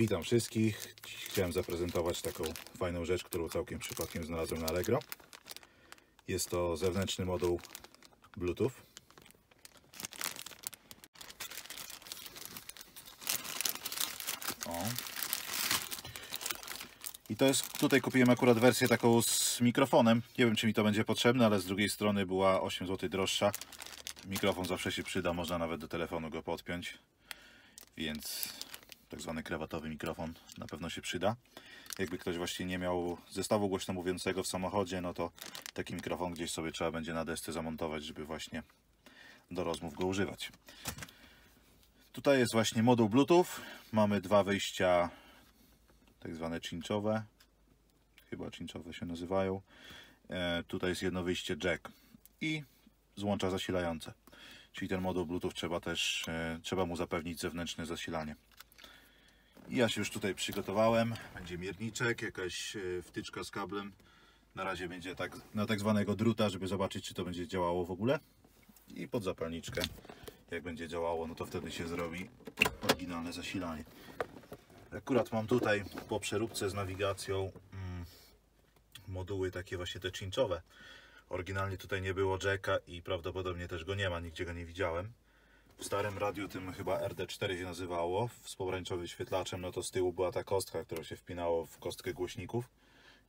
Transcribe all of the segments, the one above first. Witam wszystkich. Chciałem zaprezentować taką fajną rzecz, którą całkiem przypadkiem znalazłem na Allegro. Jest to zewnętrzny moduł Bluetooth. O. I to jest, tutaj kupiłem akurat wersję taką z mikrofonem. Nie wiem, czy mi to będzie potrzebne, ale z drugiej strony była 8 zł droższa. Mikrofon zawsze się przyda, można nawet do telefonu go podpiąć. Więc tak zwany krawatowy mikrofon na pewno się przyda. Jakby ktoś właśnie nie miał zestawu głośno mówiącego w samochodzie, no to taki mikrofon gdzieś sobie trzeba będzie na desce zamontować, żeby właśnie do rozmów go używać. Tutaj jest właśnie moduł Bluetooth. Mamy dwa wyjścia tak zwane chinchowe. Chyba chinchowe się nazywają. Tutaj jest jedno wyjście jack i złącza zasilające. Czyli ten moduł Bluetooth trzeba mu zapewnić zewnętrzne zasilanie. Ja się już tutaj przygotowałem. Będzie mierniczek, jakaś wtyczka z kablem. Na razie będzie tak, na tak zwanego druta, żeby zobaczyć, czy to będzie działało w ogóle. I pod zapalniczkę. Jak będzie działało, no to wtedy się zrobi oryginalne zasilanie. Akurat mam tutaj po przeróbce z nawigacją moduły takie właśnie te chinchowe. Oryginalnie tutaj nie było jacka i prawdopodobnie też go nie ma, nigdzie go nie widziałem. W starym radiu, tym chyba RD4 się nazywało, z pomarańczowym wyświetlaczem, no to z tyłu była ta kostka, która się wpinało w kostkę głośników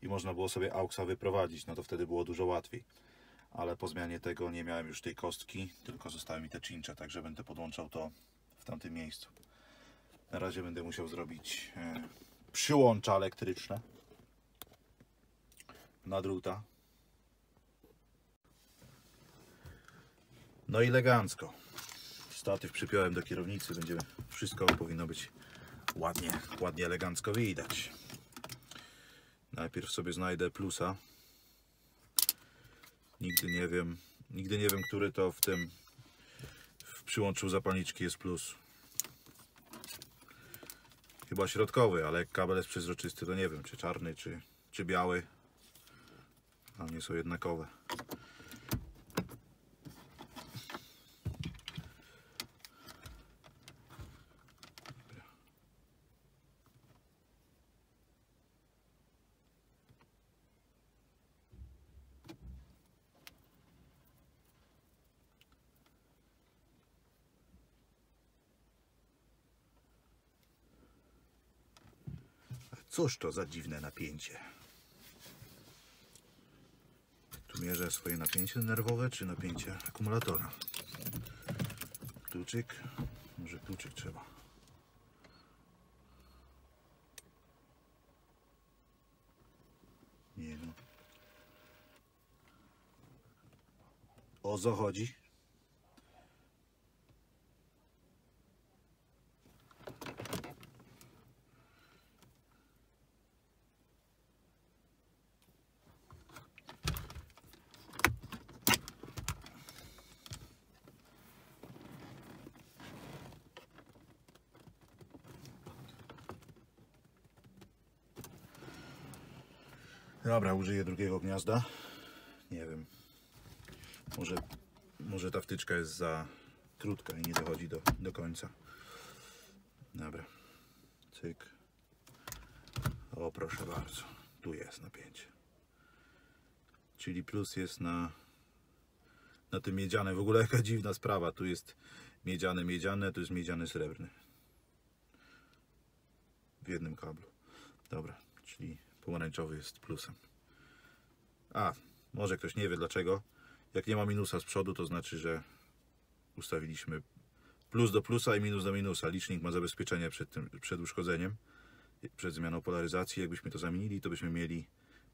i można było sobie AUXa wyprowadzić, no to wtedy było dużo łatwiej. Ale po zmianie tego nie miałem już tej kostki, tylko zostały mi te chinche, także będę podłączał to w tamtym miejscu. Na razie będę musiał zrobić przyłącza elektryczne na druta. No i elegancko. Statyw przypiąłem do kierownicy, będzie wszystko powinno być ładnie, elegancko widać. Najpierw sobie znajdę plusa. Nigdy nie wiem, który to w przyłączu zapalniczki jest plus. Chyba środkowy, ale jak kabel jest przezroczysty, to nie wiem, czy czarny, czy biały. A nie są jednakowe. Cóż to za dziwne napięcie? Tu mierzę swoje napięcie nerwowe, czy napięcie akumulatora. Kluczyk. Może kluczyk trzeba. Nie wiem. O co chodzi? Dobra, użyję drugiego gniazda. Nie wiem. Może ta wtyczka jest za krótka i nie dochodzi do końca. Dobra. Cyk. O, proszę bardzo. Tu jest napięcie. Czyli plus jest na tym miedzianym. W ogóle jaka dziwna sprawa. Tu jest miedziany, a tu jest miedziany srebrny. W jednym kablu. Dobra, czyli pomarańczowy jest plusem. A, może ktoś nie wie dlaczego. Jak nie ma minusa z przodu, to znaczy, że ustawiliśmy plus do plusa i minus do minusa. Licznik ma zabezpieczenie przed uszkodzeniem, przed zmianą polaryzacji. Jakbyśmy to zamienili, to byśmy mieli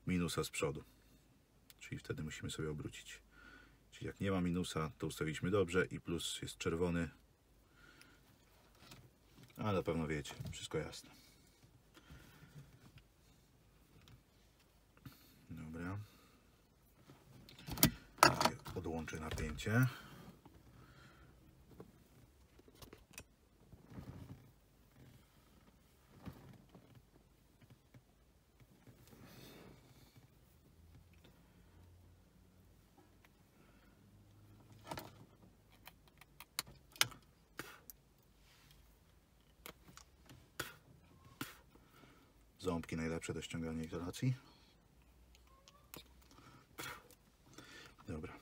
minusa z przodu. Czyli wtedy musimy sobie obrócić. Czyli jak nie ma minusa, to ustawiliśmy dobrze i plus jest czerwony. Ale na pewno wiecie, wszystko jasne. Dobra. Podłączę napięcie. Ząbki najlepsze do ściągania izolacji. Dobra.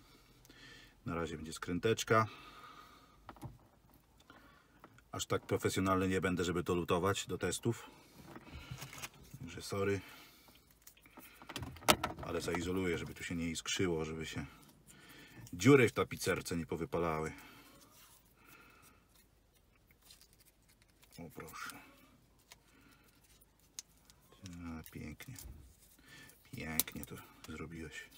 Na razie będzie skręteczka. Aż tak profesjonalny nie będę, żeby to lutować do testów. Także sorry. Ale zaizoluję, żeby tu się nie iskrzyło, żeby się dziury w tapicerce nie powypalały. O proszę. A, pięknie. Pięknie to zrobiłeś.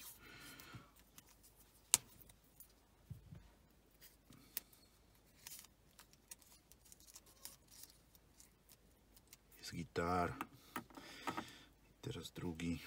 Jest gitar. I teraz drugi.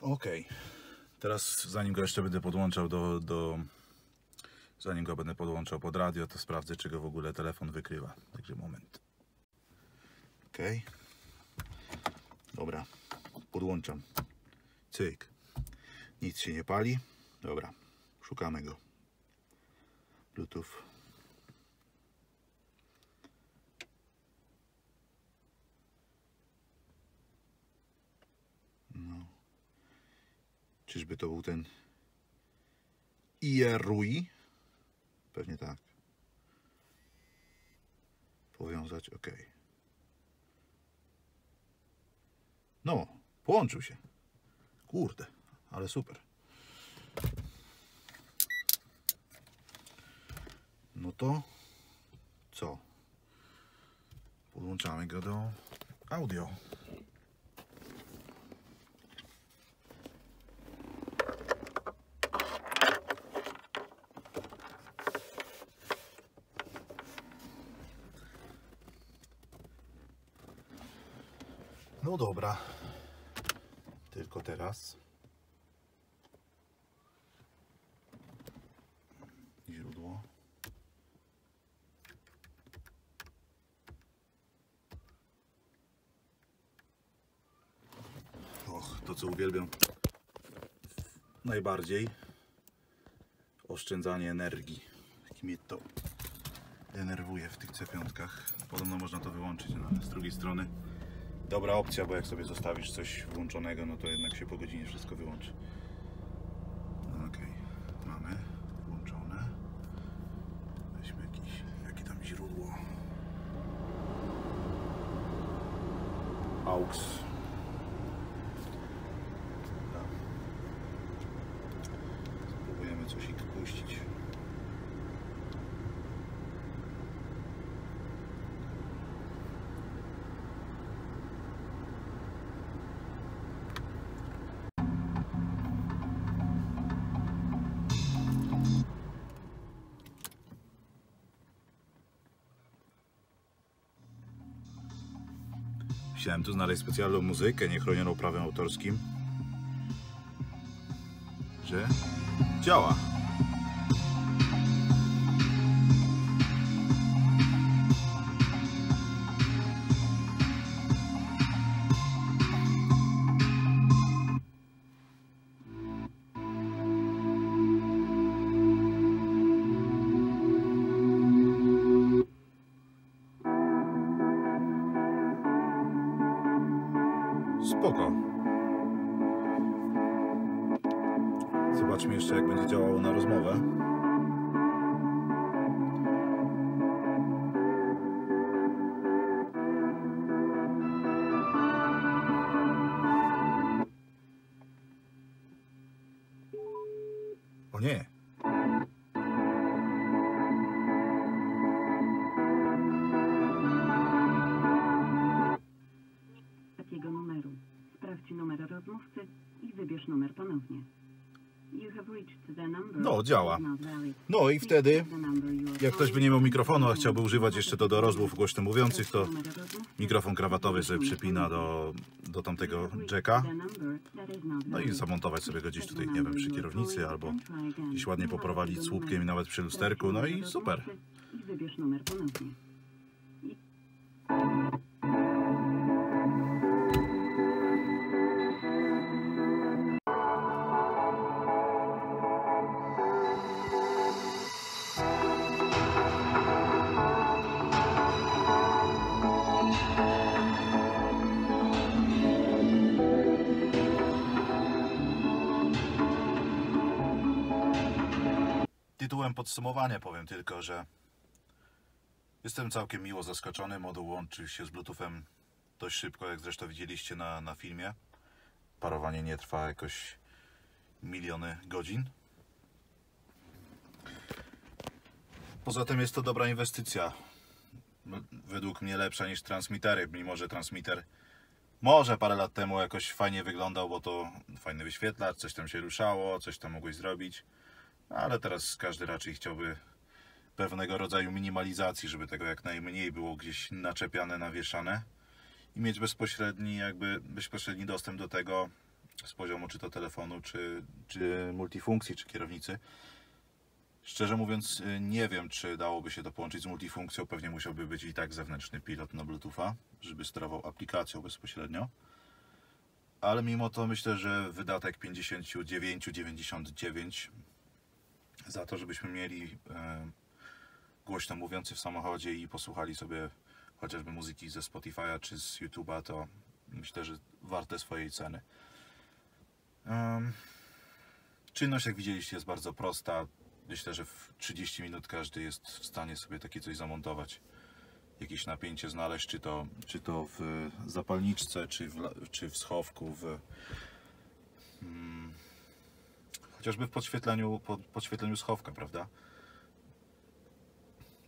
Ok, teraz zanim go jeszcze będę podłączał zanim go będę podłączał pod radio, to sprawdzę, czy go w ogóle telefon wykrywa. Także moment. Ok. Dobra, podłączam. Cyk. Nic się nie pali. Dobra, szukamy go. Bluetooth. Czyżby to był ten IRUI? Pewnie tak. Powiązać, ok. No, połączył się. Kurde, ale super. No to co? Podłączamy go do audio. No dobra, tylko teraz źródło. Och, to co uwielbiam najbardziej, oszczędzanie energii. Jak mnie to denerwuje w tych C5. Podobno można to wyłączyć, no, ale z drugiej strony dobra opcja, bo jak sobie zostawisz coś włączonego, no to jednak się po godzinie wszystko wyłączy. Ok, mamy włączone. Weźmy jakie tam źródło. Aux. Spróbujemy coś ich puścić. Chciałem tu znaleźć specjalną muzykę niechronioną prawem autorskim, że działa. Spoko. Zobaczmy jeszcze, jak będzie działało na rozmowę. O nie! No, działa. No i wtedy, jak ktoś by nie miał mikrofonu, a chciałby używać jeszcze to do rozmów głośno mówiących, to mikrofon krawatowy sobie przypina do tamtego jacka. No i zamontować sobie go gdzieś tutaj, nie wiem, przy kierownicy albo gdzieś ładnie poprowadzić słupkiem i nawet przy lusterku. No i super. Wybierz numer ponownie. Tytułem podsumowania powiem tylko, że jestem całkiem miło zaskoczony. Moduł łączy się z Bluetoothem dość szybko, jak zresztą widzieliście na filmie. Parowanie nie trwa jakoś miliony godzin. Poza tym jest to dobra inwestycja. Według mnie lepsza niż transmitery, mimo że transmiter może parę lat temu jakoś fajnie wyglądał, bo to fajny wyświetlacz, coś tam się ruszało, coś tam mogłeś zrobić. Ale teraz każdy raczej chciałby pewnego rodzaju minimalizacji, żeby tego jak najmniej było gdzieś naczepiane, nawieszane i mieć bezpośredni dostęp do tego z poziomu czy to telefonu, czy multifunkcji, czy kierownicy. Szczerze mówiąc nie wiem, czy dałoby się to połączyć z multifunkcją, pewnie musiałby być i tak zewnętrzny pilot na Bluetootha, żeby sterował aplikacją bezpośrednio. Ale mimo to myślę, że wydatek 59,99 za to, żebyśmy mieli głośno mówiący w samochodzie i posłuchali sobie chociażby muzyki ze Spotify'a czy z YouTube'a, to myślę, że warte swojej ceny. Czynność, jak widzieliście, jest bardzo prosta. Myślę, że w 30 minut każdy jest w stanie sobie takie coś zamontować. Jakieś napięcie znaleźć, czy to w zapalniczce, czy w schowku, chociażby w podświetleniu schowka, prawda?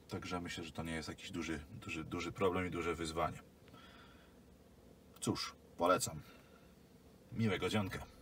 Także myślę, że to nie jest jakiś duży problem i duże wyzwanie. Cóż, polecam. Miłego dzionka.